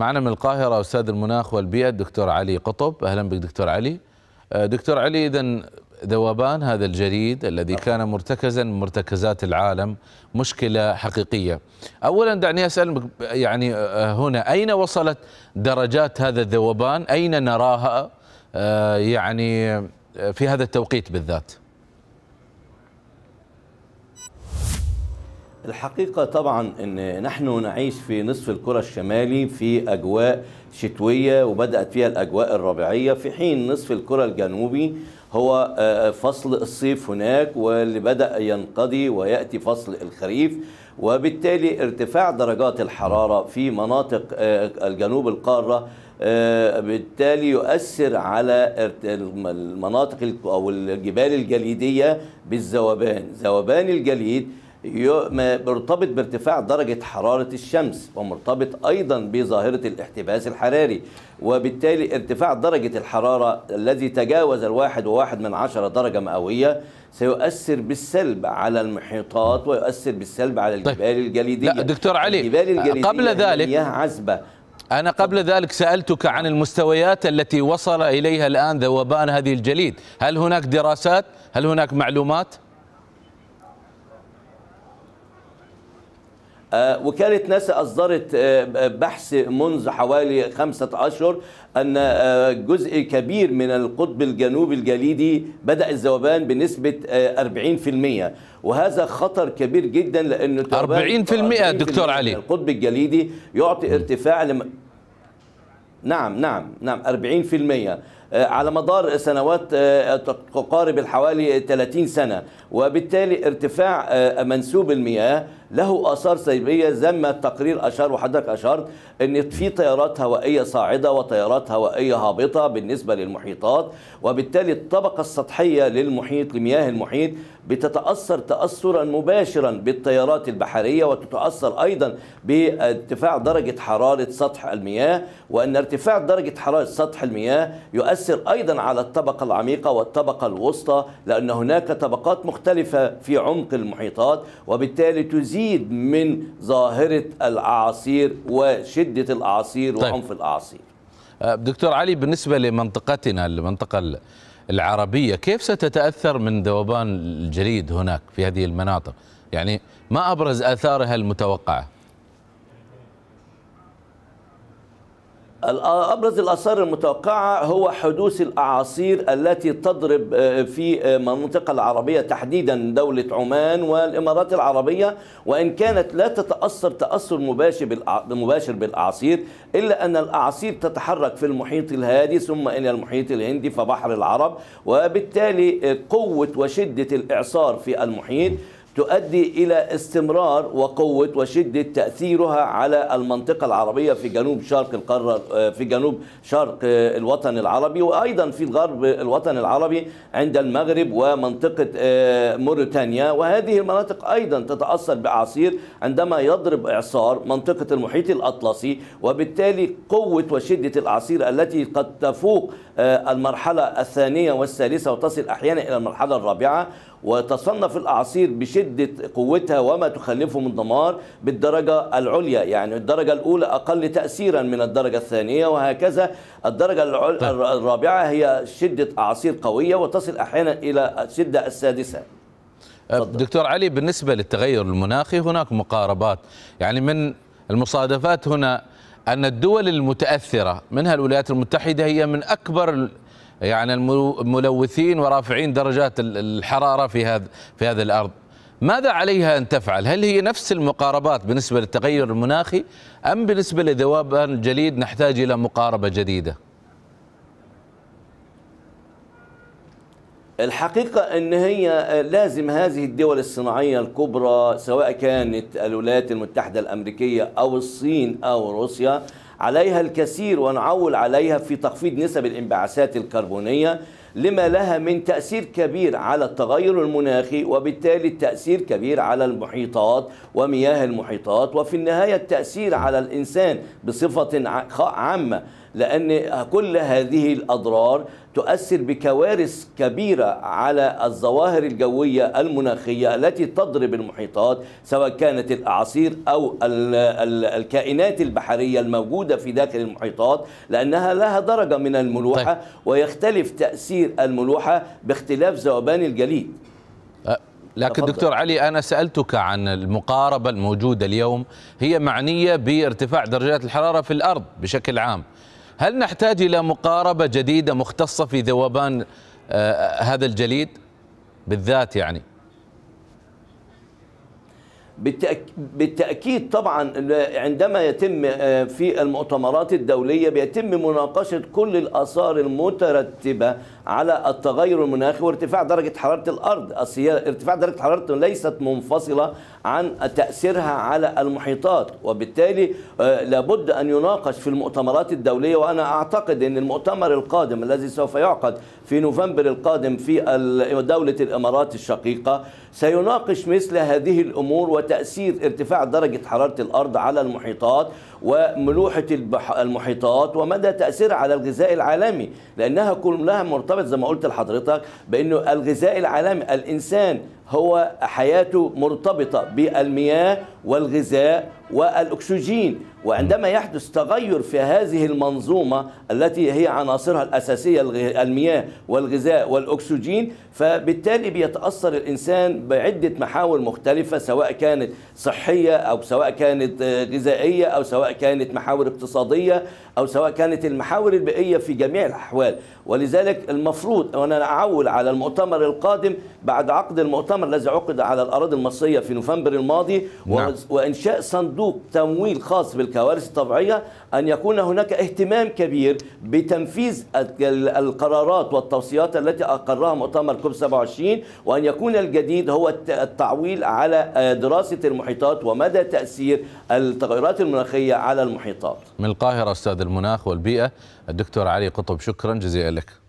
معنا من القاهرة أستاذ المناخ والبيئة الدكتور علي قطب. أهلا بك دكتور علي. دكتور علي، إذن ذوبان هذا الجليد الذي كان مرتكزا من مرتكزات العالم مشكلة حقيقية. أولا دعني أسأل يعني هنا أين وصلت درجات هذا الذوبان؟ أين نراها يعني في هذا التوقيت بالذات؟ الحقيقة طبعا أن نحن نعيش في نصف الكرة الشمالي في أجواء شتوية وبدأت فيها الأجواء الربيعية، في حين نصف الكرة الجنوبي هو فصل الصيف هناك، واللي بدأ ينقضي ويأتي فصل الخريف، وبالتالي ارتفاع درجات الحرارة في مناطق الجنوب القارة بالتالي يؤثر على المناطق أو الجبال الجليدية بالذوبان. ذوبان الجليد مرتبط بارتفاع درجة حرارة الشمس، ومرتبط أيضا بظاهرة الاحتباس الحراري، وبالتالي ارتفاع درجة الحرارة الذي تجاوز 1.1 درجة مئوية سيؤثر بالسلب على المحيطات ويؤثر بالسلب على الجبال الجليدية. لا دكتور علي، الجبال الجليدية قبل ذلك مياه عذبة. أنا قبل ذلك سألتك عن المستويات التي وصل إليها الآن ذوبان هذه الجليد، هل هناك دراسات؟ هل هناك معلومات؟ وكالة ناسا أصدرت بحث منذ حوالي 5 أشهر أن جزء كبير من القطب الجنوبي الجليدي بدأ الذوبان بنسبة 40%، وهذا خطر كبير جدا لأنه 40% دكتور علي القطب الجليدي يعطي ارتفاع نعم 40% على مدار سنوات تقارب حوالي 30 سنة، وبالتالي ارتفاع منسوب المياه له آثار سلبية زي ما التقرير أشار وحضرتك أشرت أن في تيارات هوائية صاعدة وتيارات هوائية هابطة بالنسبة للمحيطات، وبالتالي الطبقة السطحية للمحيط لمياه المحيط بتتأثر تأثرا مباشرا بالتيارات البحرية، وتتأثر أيضا بارتفاع درجة حرارة سطح المياه، وأن ارتفاع درجة حرارة سطح المياه يؤثر أيضا على الطبقة العميقة والطبقة الوسطى، لأن هناك طبقات مختلفة في عمق المحيطات، وبالتالي تزيد من ظاهرة الأعاصير وشدة الأعاصير وعنف الأعاصير. دكتور علي، بالنسبة لمنطقتنا المنطقة العربية كيف ستتأثر من ذوبان الجليد هناك في هذه المناطق؟ يعني ما أبرز آثارها المتوقعة؟ أبرز الآثار المتوقعة هو حدوث الأعاصير التي تضرب في المنطقة العربية تحديدا دولة عمان والإمارات العربية، وإن كانت لا تتأثر تأثر مباشر بالأعاصير، إلا أن الأعاصير تتحرك في المحيط الهادي ثم إلى المحيط الهندي فبحر العرب، وبالتالي قوة وشدة الإعصار في المحيط تؤدي إلى استمرار وقوة وشدة تأثيرها على المنطقة العربية في جنوب شرق القارة، في جنوب شرق الوطن العربي، وأيضا في غرب الوطن العربي عند المغرب ومنطقة موريتانيا، وهذه المناطق أيضا تتأثر بأعاصير عندما يضرب إعصار منطقة المحيط الأطلسي، وبالتالي قوة وشدة الأعاصير التي قد تفوق المرحلة الثانية والثالثة وتصل أحيانا إلى المرحلة الرابعة، وتصنف الأعاصير بشدة قوتها وما تخلفه من دمار بالدرجة العليا، يعني الدرجة الأولى أقل تأثيرا من الدرجة الثانية، وهكذا الدرجة الرابعة هي شدة أعاصير قوية وتصل أحيانا إلى الشدة السادسة. دكتور علي، بالنسبة للتغير المناخي هناك مقاربات، يعني من المصادفات هنا أن الدول المتأثرة منها الولايات المتحدة هي من أكبر يعني الملوثين ورافعين درجات الحرارة في هذا الأرض. ماذا عليها أن تفعل؟ هل هي نفس المقاربات بالنسبة للتغير المناخي أم بالنسبة لذوبان الجليد نحتاج إلى مقاربة جديدة؟ الحقيقة أن هي لازم هذه الدول الصناعية الكبرى سواء كانت الولايات المتحدة الأمريكية أو الصين أو روسيا عليها الكثير، ونعول عليها في تخفيض نسب الانبعاثات الكربونية لما لها من تأثير كبير على التغير المناخي، وبالتالي تأثير كبير على المحيطات ومياه المحيطات، وفي النهاية التأثير على الإنسان بصفة عامة. لأن كل هذه الأضرار تؤثر بكوارث كبيرة على الظواهر الجوية المناخية التي تضرب المحيطات، سواء كانت الأعاصير أو الكائنات البحرية الموجودة في داخل المحيطات، لأنها لها درجة من الملوحة. طيب. ويختلف تأثير الملوحة باختلاف ذوبان الجليد. لكن دكتور علي، أنا سألتك عن المقاربة الموجودة اليوم، هي معنية بارتفاع درجات الحرارة في الأرض بشكل عام. هل نحتاج إلى مقاربة جديدة مختصة في ذوبان هذا الجليد بالذات يعني؟ بالتأكيد طبعا، عندما يتم في المؤتمرات الدولية بيتم مناقشة كل الآثار المترتبة على التغير المناخي وارتفاع درجة حرارة الأرض. ارتفاع درجة حرارة ليست منفصلة عن تأثيرها على المحيطات، وبالتالي لابد أن يناقش في المؤتمرات الدولية. وأنا أعتقد أن المؤتمر القادم الذي سوف يعقد في نوفمبر القادم في دولة الإمارات الشقيقة سيناقش مثل هذه الأمور وتأثير ارتفاع درجة حرارة الأرض على المحيطات وملوحة المحيطات ومدى تأثيرها على الغذاء العالمي، لأنها كلها مرتبط زي ما قلت لحضرتك بأنه الغذاء العالمي، الإنسان هو حياته مرتبطة بالمياه والغذاء والأكسجين، وعندما يحدث تغير في هذه المنظومة التي هي عناصرها الأساسية المياه والغذاء والأكسجين، فبالتالي بيتأثر الإنسان بعدة محاور مختلفة، سواء كانت صحية أو سواء كانت غذائية أو سواء كانت محاور اقتصادية أو سواء كانت المحاور البيئية، في جميع الأحوال. ولذلك المفروض، وأنا أعول على المؤتمر القادم بعد عقد المؤتمر الذي عقد على الأراضي المصرية في نوفمبر الماضي، نعم. وإنشاء صندوق تمويل خاص بالكوارث الطبيعية، أن يكون هناك اهتمام كبير بتنفيذ القرارات والتوصيات التي أقرها مؤتمر كوب 27، وأن يكون الجديد هو التعويل على دراسة المحيطات ومدى تأثير التغيرات المناخية على المحيطات. من القاهرة أستاذ المناخ والبيئة الدكتور علي قطب، شكرا جزيلا لك.